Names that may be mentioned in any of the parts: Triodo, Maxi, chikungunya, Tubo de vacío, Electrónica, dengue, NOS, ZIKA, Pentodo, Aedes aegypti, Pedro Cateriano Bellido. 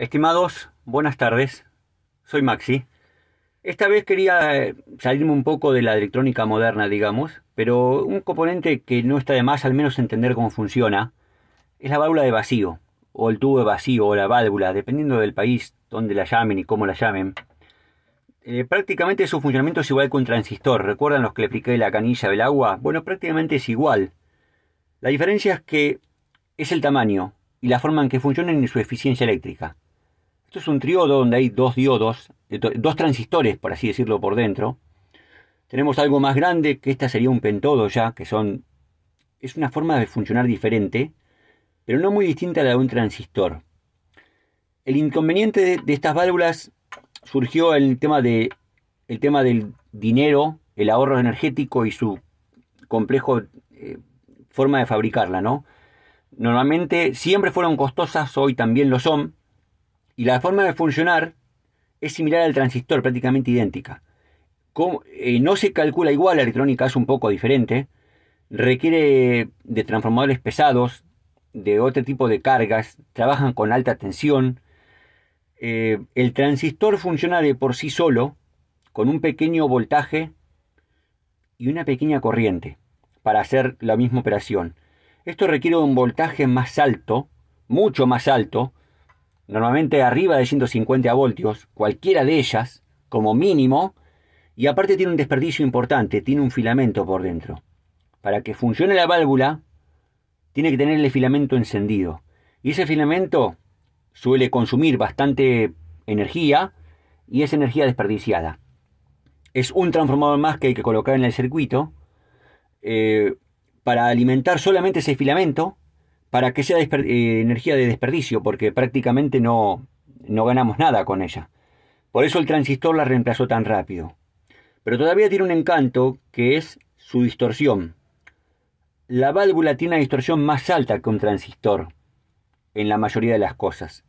Estimados, buenas tardes, soy Maxi. Esta vez quería salirme un poco de la electrónica moderna, digamos, pero un componente que no está de más, al menos entender cómo funciona, es la válvula de vacío, o el tubo de vacío, o la válvula, dependiendo del país donde la llamen y cómo la llamen. Prácticamente su funcionamiento es igual que un transistor. ¿Recuerdan los que le expliqué la canilla del agua? Bueno, prácticamente es igual. La diferencia es que es el tamaño y la forma en que funcionan y su eficiencia eléctrica. Esto es un triodo donde hay dos diodos, dos transistores, por así decirlo, por dentro. Tenemos algo más grande, que esta sería un pentodo ya, que son... Es una forma de funcionar diferente, pero no muy distinta a la de un transistor. El inconveniente de estas válvulas surgió el tema del dinero, el ahorro energético y su complejo forma de fabricarla, ¿no? Normalmente siempre fueron costosas, hoy también lo son, y la forma de funcionar es similar al transistor, prácticamente idéntica. Como, no se calcula igual, la electrónica es un poco diferente, requiere de transformadores pesados, de otro tipo de cargas, trabajan con alta tensión. El transistor funciona de por sí solo con un pequeño voltaje y una pequeña corriente para hacer la misma operación. Esto requiere un voltaje más alto, mucho más alto, normalmente arriba de 150 voltios, cualquiera de ellas como mínimo, y aparte tiene un desperdicio importante, tiene un filamento por dentro. Para que funcione la válvula tiene que tener el filamento encendido, y ese filamento suele consumir bastante energía y es energía desperdiciada. Es un transformador más que hay que colocar en el circuito para alimentar solamente ese filamento, para que sea energía de desperdicio, porque prácticamente no ganamos nada con ella. Por eso el transistor la reemplazó tan rápido. Pero todavía tiene un encanto, que es su distorsión. La válvula tiene una distorsión más alta que un transistor en la mayoría de las cosas,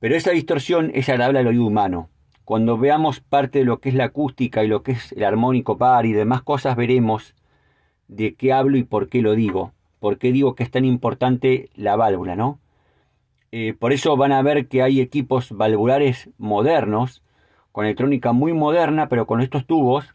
pero esa distorsión es agradable al oído humano. Cuando veamos parte de lo que es la acústica y lo que es el armónico par y demás cosas, veremos de qué hablo y por qué lo digo, por qué digo que es tan importante la válvula, ¿no? Por eso van a ver que hay equipos valvulares modernos, con electrónica muy moderna, pero con estos tubos.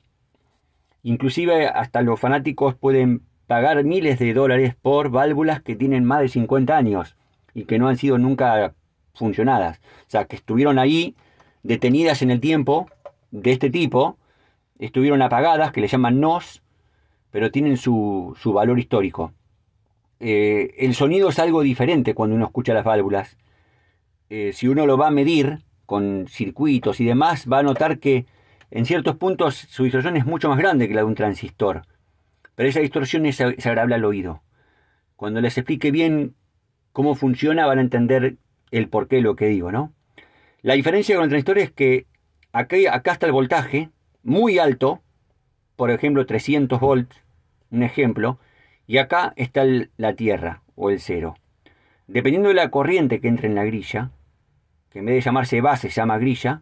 Inclusive hasta los fanáticos pueden pagar miles de dólares por válvulas que tienen más de 50 años y que no han sido nunca funcionadas, o sea, que estuvieron ahí detenidas en el tiempo, de este tipo, estuvieron apagadas, que le llaman NOS, pero tienen su valor histórico. El sonido es algo diferente cuando uno escucha las válvulas. Si uno lo va a medir con circuitos y demás, va a notar que en ciertos puntos su distorsión es mucho más grande que la de un transistor, pero esa distorsión es agradable al oído. Cuando les explique bien cómo funciona, van a entender el porqué de lo que digo, ¿no? La diferencia con el transistor es que acá está el voltaje muy alto, por ejemplo 300 volts, un ejemplo, y acá está la tierra o el cero. Dependiendo de la corriente que entre en la grilla, que en vez de llamarse base se llama grilla,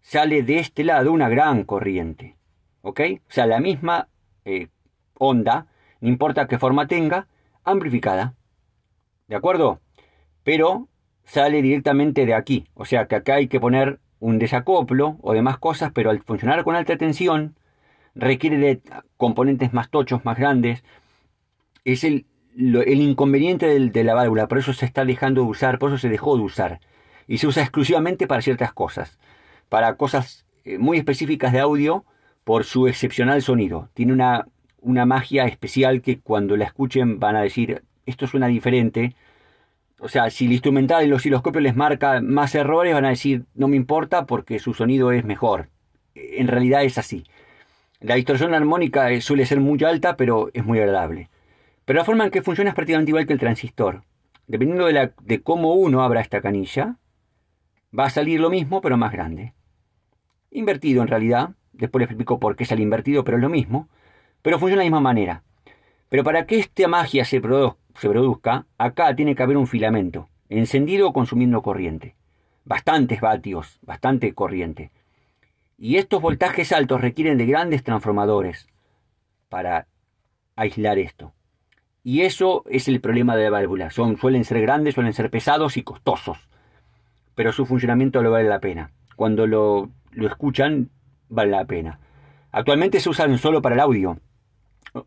sale de este lado una gran corriente, ¿ok? O sea, la misma onda, no importa qué forma tenga, amplificada. ¿De acuerdo? Pero sale directamente de aquí. O sea que acá hay que poner un desacoplo o demás cosas, pero al funcionar con alta tensión requiere de componentes más tochos, más grandes. Es el inconveniente de la válvula. Por eso se está dejando de usar, por eso se dejó de usar. Y se usa exclusivamente para ciertas cosas. Para cosas muy específicas de audio, por su excepcional sonido. Tiene una magia especial que cuando la escuchen van a decir... Esto suena diferente. O sea, si el instrumental y los osciloscopios les marca más errores, van a decir, no me importa porque su sonido es mejor. En realidad es así. La distorsión armónica suele ser muy alta, pero es muy agradable. Pero la forma en que funciona es prácticamente igual que el transistor. Dependiendo de cómo uno abra esta canilla, va a salir lo mismo, pero más grande. Invertido en realidad. Después les explico por qué sale invertido, pero es lo mismo. Pero funciona de la misma manera. Pero para que esta magia se produzca, acá tiene que haber un filamento, encendido o consumiendo corriente. Bastantes vatios, bastante corriente. Y estos voltajes altos requieren de grandes transformadores para aislar esto. Y eso es el problema de la válvula. Suelen ser grandes, suelen ser pesados y costosos. pero su funcionamiento lo vale la pena. Cuando lo escuchan, vale la pena. Actualmente se usan solo para el audio.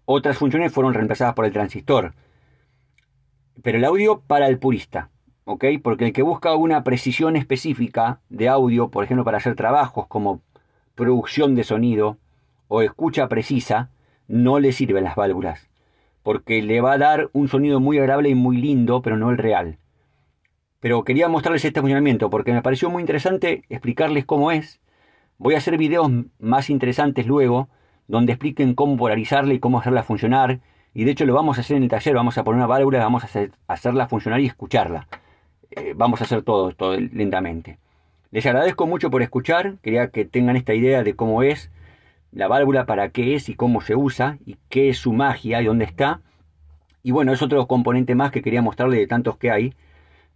Otras funciones fueron reemplazadas por el transistor. Pero el audio para el purista, ¿ok? Porque el que busca una precisión específica de audio, por ejemplo, para hacer trabajos como producción de sonido o escucha precisa, no le sirven las válvulas. Porque le va a dar un sonido muy agradable y muy lindo, pero no el real. Pero quería mostrarles este funcionamiento porque me pareció muy interesante explicarles cómo es. Voy a hacer videos más interesantes luego, donde expliquen cómo polarizarla y cómo hacerla funcionar. Y de hecho lo vamos a hacer en el taller, vamos a poner una válvula, vamos a hacerla funcionar y escucharla. Vamos a hacer todo lentamente. Les agradezco mucho por escuchar, quería que tengan esta idea de cómo es la válvula, para qué es y cómo se usa, y qué es su magia y dónde está. Y bueno, es otro componente más que quería mostrarles de tantos que hay.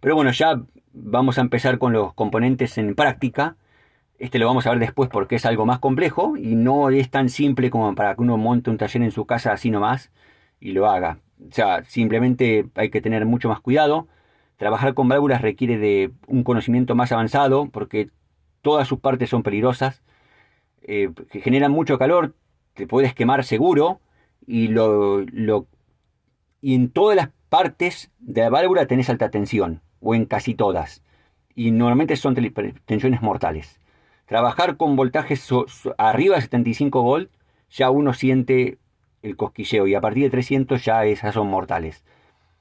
Pero bueno, ya vamos a empezar con los componentes en práctica. Este lo vamos a ver después porque es algo más complejo y no es tan simple como para que uno monte un taller en su casa así nomás y lo haga. O sea, simplemente hay que tener mucho más cuidado. Trabajar con válvulas requiere de un conocimiento más avanzado porque todas sus partes son peligrosas, generan mucho calor, te puedes quemar seguro, y en todas las partes de la válvula tenés alta tensión, o en casi todas, y normalmente son tensiones mortales. Trabajar con voltajes arriba de 75 volt, ya uno siente el cosquilleo, y a partir de 300 ya esas son mortales.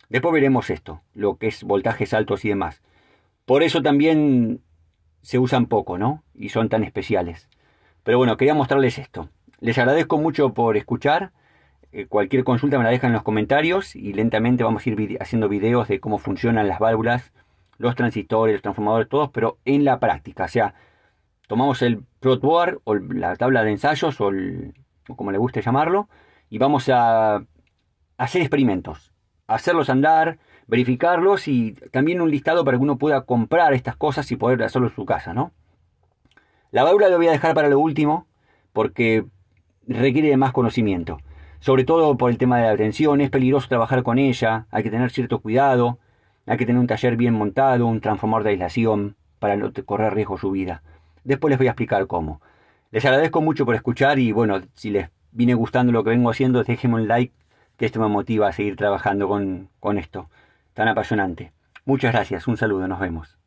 Después veremos esto, lo que es voltajes altos y demás. Por eso también se usan poco, ¿no? Y son tan especiales. Pero bueno, quería mostrarles esto. Les agradezco mucho por escuchar. Cualquier consulta me la dejan en los comentarios y lentamente vamos a ir haciendo videos de cómo funcionan las válvulas, los transistores, los transformadores, todos, pero en la práctica. O sea, tomamos el plotboard o la tabla de ensayos o como le guste llamarlo, y vamos a hacer experimentos, hacerlos andar, verificarlos, y también un listado para que uno pueda comprar estas cosas y poder hacerlo en su casa, ¿no? La válvula la voy a dejar para lo último porque requiere de más conocimiento, sobre todo por el tema de la tensión. Es peligroso trabajar con ella, hay que tener cierto cuidado, hay que tener un taller bien montado, un transformador de aislación para no correr riesgo su vida. Después les voy a explicar cómo. Les agradezco mucho por escuchar y bueno, si les viene gustando lo que vengo haciendo, déjenme un like, que esto me motiva a seguir trabajando con esto tan apasionante. Muchas gracias, un saludo, nos vemos.